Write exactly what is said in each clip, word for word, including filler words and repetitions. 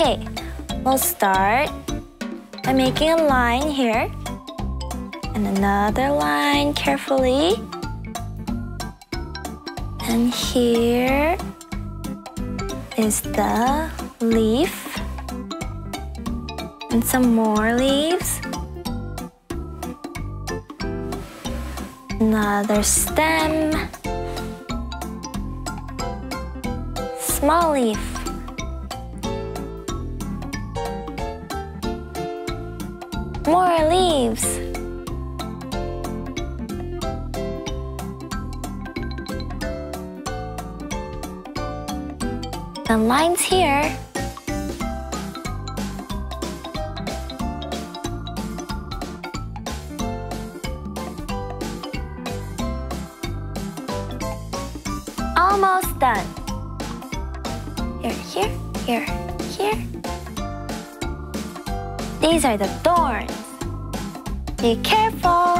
Okay, we'll start by making a line here and another line carefully. And here is the leaf and some more leaves. Another stem. Small leaf. More leaves. The lines here. Almost done. Here, here, here, here. These are the thorns. Be careful.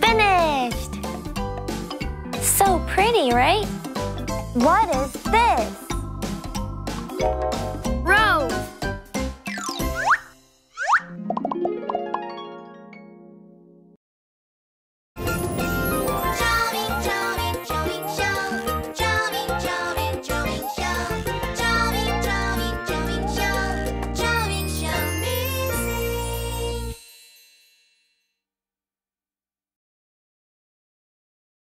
Finished! So pretty, right? What is this?